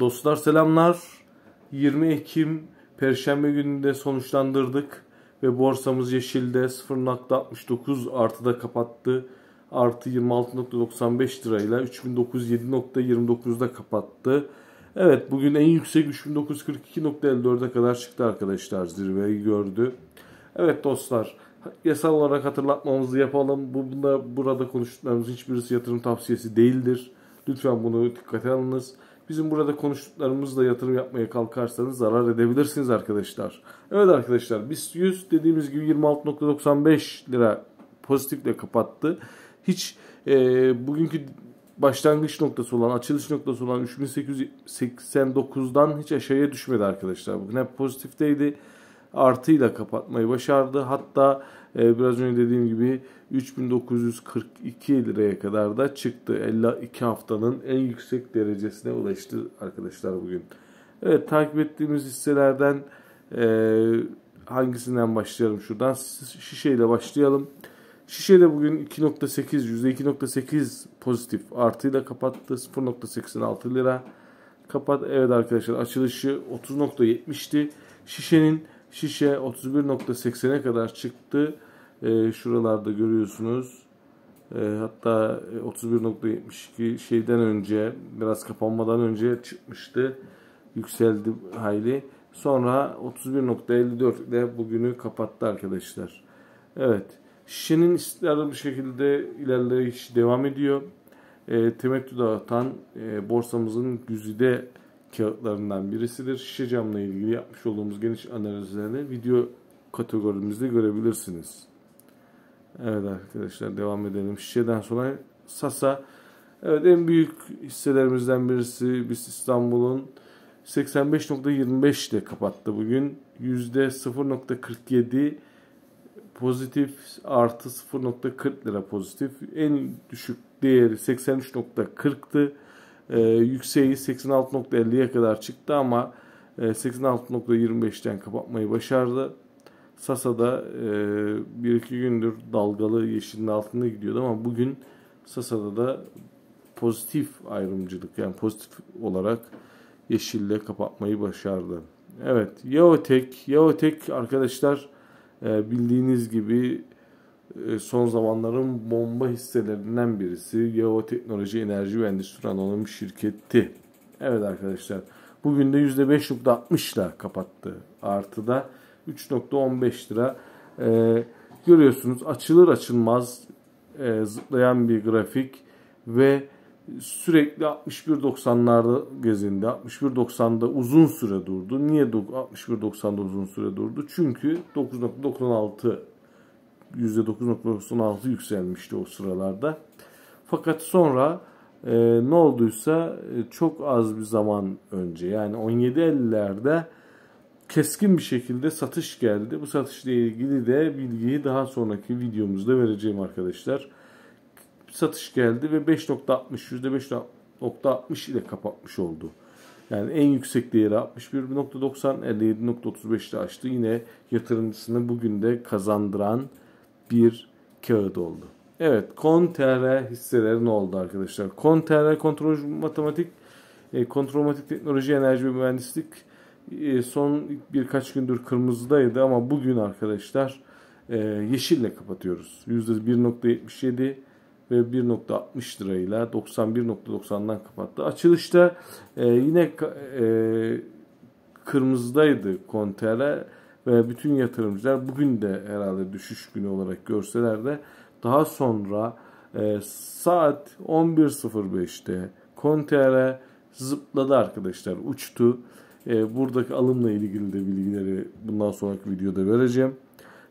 Dostlar selamlar. 20 Ekim Perşembe gününde sonuçlandırdık ve borsamız yeşilde 0.69 artıda kapattı. Artı 26.95 lirayla 3907.29'da kapattı. Evet, bugün en yüksek 3942.54'e kadar çıktı arkadaşlar. Zirveyi gördü. Evet dostlar, yasal olarak hatırlatmamızı yapalım. Burada konuştuklarımızın hiçbirisi yatırım tavsiyesi değildir. Lütfen bunu dikkate alınız. Bizim burada konuştuklarımızla yatırım yapmaya kalkarsanız zarar edebilirsiniz arkadaşlar. Evet arkadaşlar, BİS 100 dediğimiz gibi 26.95 lira pozitifle kapattı. Hiç bugünkü başlangıç noktası olan, açılış noktası olan 3889'dan hiç aşağıya düşmedi arkadaşlar. Bugün hep pozitifteydi. Artıyla kapatmayı başardı. Hatta biraz önce dediğim gibi 3942 liraya kadar da çıktı. 52 haftanın en yüksek derecesine ulaştı arkadaşlar bugün. Evet, takip ettiğimiz hisselerden hangisinden başlayalım? Şuradan Şişe ile başlayalım. Şişe de bugün %2.8 pozitif artıyla kapattı. 0.86 lira kapat. Evet arkadaşlar, açılışı 30.70'ti. Şişe 31.80'e kadar çıktı. Şuralarda görüyorsunuz. Hatta 31.72 şeyden önce, biraz kapanmadan önce çıkmıştı. Yükseldi hayli. Sonra 31.54 ile bugünü kapattı arkadaşlar. Evet. Şişenin istikrarlı bir şekilde ilerleyiş devam ediyor. Temettü dağıtan borsamızın güzide kağıtlarından birisidir. Şişe camla ilgili yapmış olduğumuz geniş analizlerini video kategorimizde görebilirsiniz. Evet arkadaşlar, devam edelim. Şişeden sonra SASA. Evet, en büyük hisselerimizden birisi. BİST İstanbul'un 85.25 ile kapattı bugün. %0.47 pozitif, artı 0.40 lira pozitif. En düşük değeri 83.40'tı. Yükseği 86.50'ye kadar çıktı ama 86.25'ten kapatmayı başardı. SASA'da 1-2 gündür dalgalı yeşilin altında gidiyordu ama bugün SASA'da da pozitif ayrımcılık, yani pozitif olarak yeşille kapatmayı başardı. Evet, Yeotek arkadaşlar, bildiğiniz gibi son zamanların bomba hisselerinden birisi. Geo Teknoloji Enerji ve Endüstri Anonim Şirketi. Evet arkadaşlar, bugün de %5.60 ile kapattı. Artıda 3.15 lira. Görüyorsunuz, açılır açılmaz zıplayan bir grafik ve sürekli 61.90'larda gezindi. 61.90'da uzun süre durdu. Niye 61.90'da uzun süre durdu? Çünkü %9.96 yükselmişti o sıralarda. Fakat sonra ne olduysa çok az bir zaman önce, yani 17.50'lerde keskin bir şekilde satış geldi. Bu satışla ilgili de bilgiyi daha sonraki videomuzda vereceğim arkadaşlar. Satış geldi ve %5.60 ile kapatmış oldu. Yani en yüksek değeri 61.90, 57.35'te açtı. Yine yatırımcısını bugün de kazandıran bir kağıt oldu. Evet, KonTR hisseleri ne oldu arkadaşlar? KonTR, Kontrolmatik Teknoloji, Enerji ve Mühendislik son birkaç gündür kırmızıdaydı ama bugün arkadaşlar yeşille kapatıyoruz. %1.77 ve 1.60 lirayla 91.90'dan kapattı. Açılışta yine kırmızıdaydı KonTR ve bütün yatırımcılar bugün de herhalde düşüş günü olarak görseler de daha sonra saat 11.05'te KonTR zıpladı arkadaşlar, uçtu. Buradaki alımla ilgili de bilgileri bundan sonraki videoda vereceğim.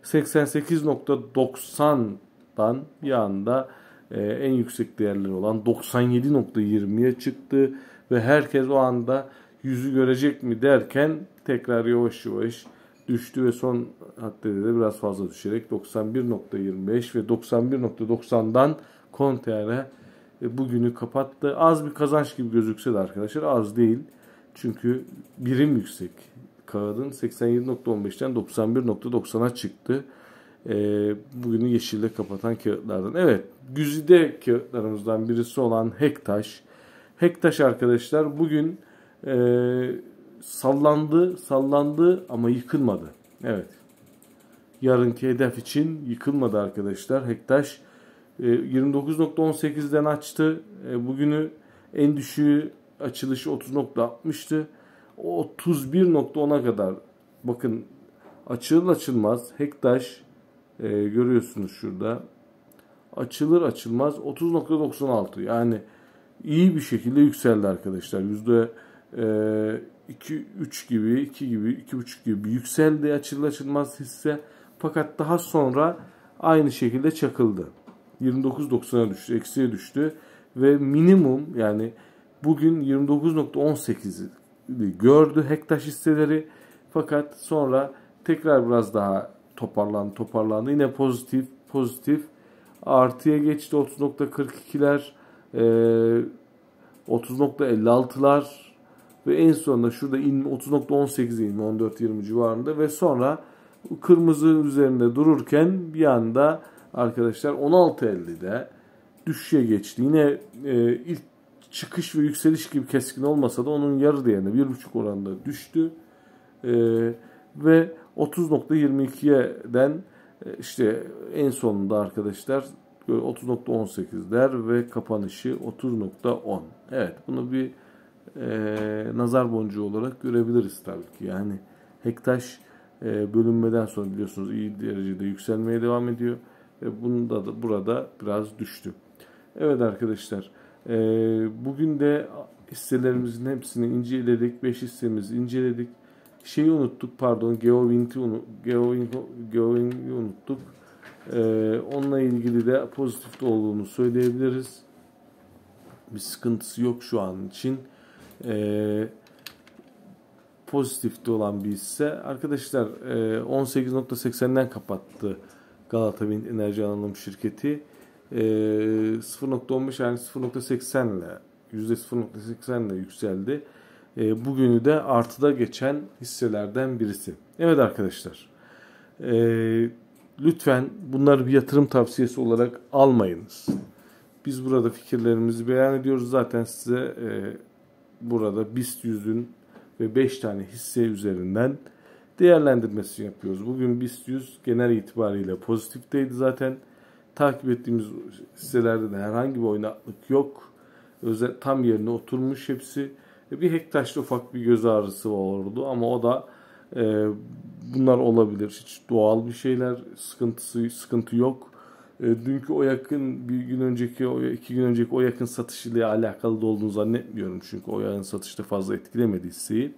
88.90'dan bir anda en yüksek değerleri olan 97.20'ye çıktı ve herkes o anda yüzü görecek mi derken tekrar yavaş yavaş düştü ve son haddede de biraz fazla düşerek 91.25 ve 91.90'dan KonTR bugünü kapattı. Az bir kazanç gibi gözükse de arkadaşlar az değil. Çünkü birim yüksek. Kağıdın 87.15'ten 91.90'a çıktı. Bugünü yeşille kapatan kağıtlardan. Evet, güzide kağıtlarımızdan birisi olan Hektaş. Hektaş arkadaşlar bugün sallandı ama yıkılmadı. Evet. Yarınki hedef için yıkılmadı arkadaşlar. Hektaş 29.18'den açtı. Bugünü en düşüğü açılışı 30.60'tı. 31.10'a kadar bakın açılır açılmaz Hektaş görüyorsunuz şurada. Açılır açılmaz 30.96 yani iyi bir şekilde yükseldi arkadaşlar. %2-3 gibi 2 gibi 2.5 gibi yükseldi açılır açılmaz hisse. Fakat daha sonra aynı şekilde çakıldı. 29.90'a düştü, eksiye düştü ve minimum yani bugün 29.18'i gördü Hektaş hisseleri. Fakat sonra tekrar biraz daha toparlandı. Yine pozitif artıya geçti. 30.42'ler 30.56'lar ve en sonunda şurada 30.18'e inme 14.20 civarında ve sonra kırmızı üzerinde dururken bir anda arkadaşlar 16.50'de düşüşe geçti. Yine ilk çıkış ve yükseliş gibi keskin olmasa da onun yarı değerine 1.5 oranda düştü. Ve 30.22'den işte en sonunda arkadaşlar 30.18'ler ve kapanışı 30.10. Evet, bunu bir nazar boncuğu olarak görebiliriz tabii ki. Yani Hektaş bölünmeden sonra biliyorsunuz iyi derecede yükselmeye devam ediyor. Bunda da burada biraz düştü. Evet arkadaşlar, bugün de hisselerimizin hepsini inceledik. 5 hissemizi inceledik. Şeyi unuttuk, pardon, Geovint'i unuttuk. Onunla ilgili de pozitif olduğunu söyleyebiliriz. Bir sıkıntısı yok şu an için. Pozitifte olan bir hisse. Arkadaşlar 18.80'den kapattı Galata Bin Enerji Anonim Şirketi. 0.15 yani 0.80 ile %0.80 ile yükseldi. Bugünü de artıda geçen hisselerden birisi. Evet arkadaşlar, lütfen bunları bir yatırım tavsiyesi olarak almayınız. Biz burada fikirlerimizi beyan ediyoruz. Zaten size burada BIST 100'ün ve 5 tane hisse üzerinden değerlendirmesini yapıyoruz. Bugün BİS 100 genel itibariyle pozitifteydi zaten. Takip ettiğimiz hisselerde de herhangi bir oynaklık yok. Tam yerine oturmuş hepsi. Bir Hektaş'ta ufak bir göz ağrısı olurdu ama o da bunlar olabilir. Hiç doğal bir şeyler, sıkıntı yok. Dünkü o yakın, bir gün önceki, iki gün önceki o yakın satışıyla alakalı da olduğunu zannetmiyorum. Çünkü o yakın satışta fazla etkilemedi hisseyi.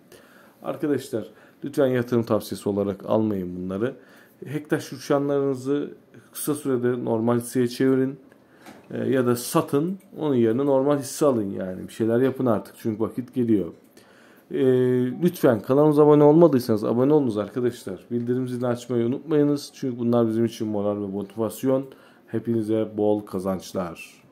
Arkadaşlar lütfen yatırım tavsiyesi olarak almayın bunları. Hektaş uçanlarınızı kısa sürede normal hisseye çevirin ya da satın, onun yerine normal hisse alın yani. Bir şeyler yapın artık çünkü vakit geliyor. Lütfen kanalımıza abone olmadıysanız abone olunuz arkadaşlar. Bildirim zilini açmayı unutmayınız çünkü bunlar bizim için moral ve motivasyon. Hepinize bol kazançlar.